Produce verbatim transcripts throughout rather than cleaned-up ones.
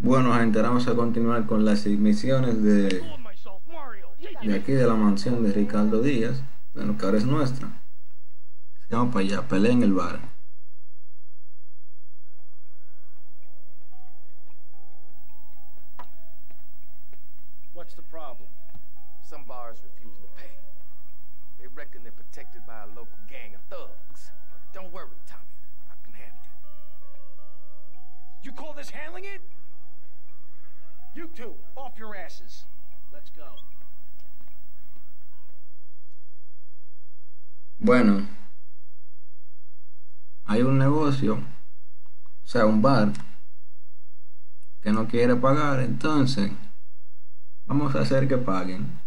Bueno, gente, vamos a continuar con las misiones de, de aquí de la mansión de Ricardo Díaz. Bueno, que ahora es nuestra. Vamos para allá, pelea en el bar. What's the problem? Some bars refuse to pay. They reckon they're protected by a local gang of thugs. But don't worry, Tommy, I can handle it. You call this handling it? You two, off your asses. Let's go. Bueno, hay un negocio, o sea, un bar que no quiere pagar, entonces vamos a hacer que paguen.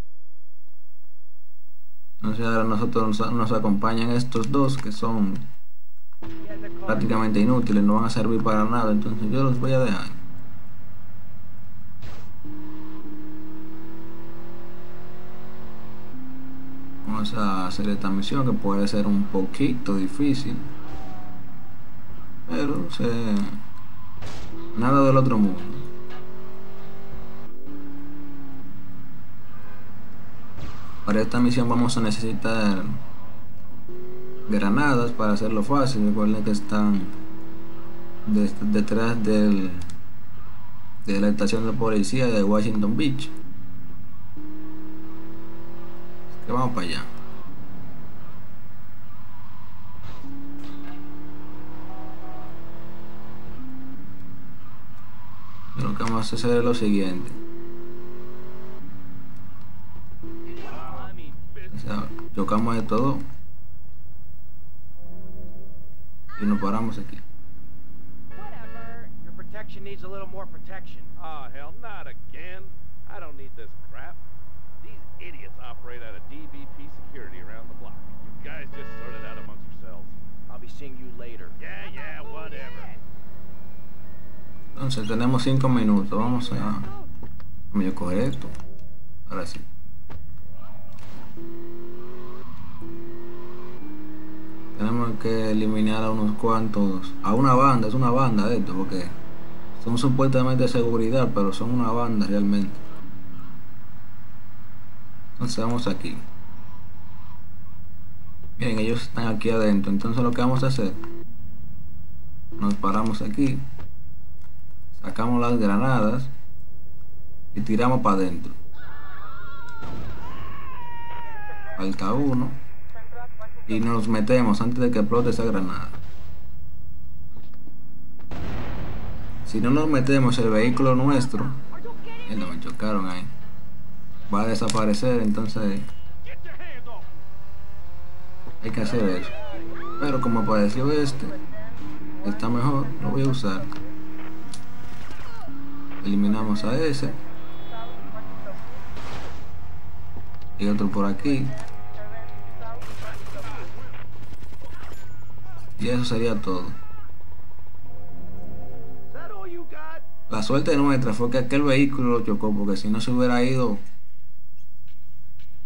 Entonces ahora nosotros nos, nos acompañan estos dos que son prácticamente inútiles, no van a servir para nada, entonces yo los voy a dejar. Vamos a hacer esta misión que puede ser un poquito difícil, pero se... nada del otro mundo. Para esta misión vamos a necesitar granadas para hacerlo fácil. Recuerden que están de, detrás del, de la estación de policía de Washington Beach. Que vamos para allá. Lo que vamos a hacer es lo siguiente. O sea, chocamos de todo y nos paramos aquí. Your protection needs a little more protection. Ah, hell, not again. I don't need this crap. These idiots operate out of D V P security around the block. You guys just sort it out amongst yourselves. I'll be seeing you later. Yeah, yeah, whatever. Entonces tenemos cinco minutos. Vamos a medio coger esto. Ahora sí. Tenemos que eliminar a unos cuantos, a una banda, es una banda de esto, porque son supuestamente de seguridad, pero son una banda realmente. Entonces vamos aquí. Miren, ellos están aquí adentro. Entonces lo que vamos a hacer, nos paramos aquí, sacamos las granadas y tiramos para adentro. Falta uno y nos metemos antes de que explote esa granada. Si no nos metemos, el vehículo nuestro, eh, no, me chocaron ahí, va a desaparecer. Entonces hay que hacer eso, pero como apareció este, está mejor, lo voy a usar. Eliminamos a ese y otro por aquí, y eso sería todo. La suerte nuestra fue que aquel vehículo lo chocó, porque si no se hubiera ido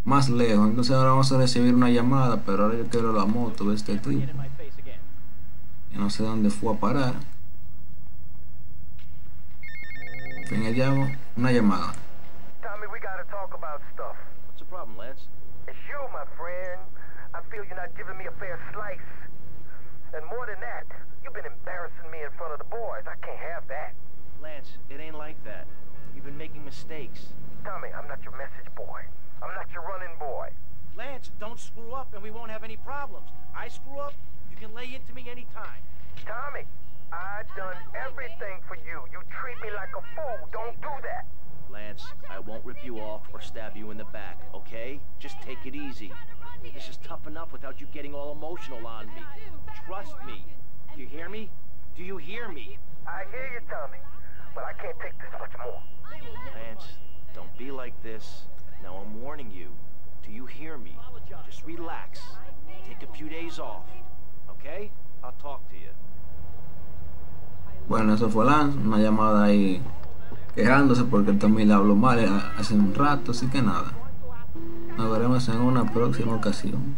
más lejos. Entonces ahora vamos a recibir una llamada, pero ahora yo quiero la moto de este tipo. Yo no sé dónde fue a parar. En fin, allá una llamada. Tommy, we gotta talk about stuff. What's the problem, Lance? It's you, my friend. I feel you're not giving me a fair slice. And more than that, you've been embarrassing me in front of the boys. I can't have that. Lance, it ain't like that. You've been making mistakes. Tommy, I'm not your message boy. I'm not your running boy. Lance, don't screw up and we won't have any problems. I screw up, you can lay into me anytime. Tommy, I've done everything for you. You treat me like a fool. Don't do that. Lance, I won't rip you off or stab you in the back, okay? Just take it easy. This is tough enough without you getting all emotional on me. Trust me. Do you hear me? Do you hear me? I hear you, Tommy, but I can't take this much more. Lance, don't be like this. Now I'm warning you. Do you hear me? Just relax. Take a few days off. Okay? I'll talk to you. Bueno, eso fue Lance, una llamada ahí quejándose porque Tommy le habló mal hace un rato, así que nada. Nos veremos en una próxima ocasión.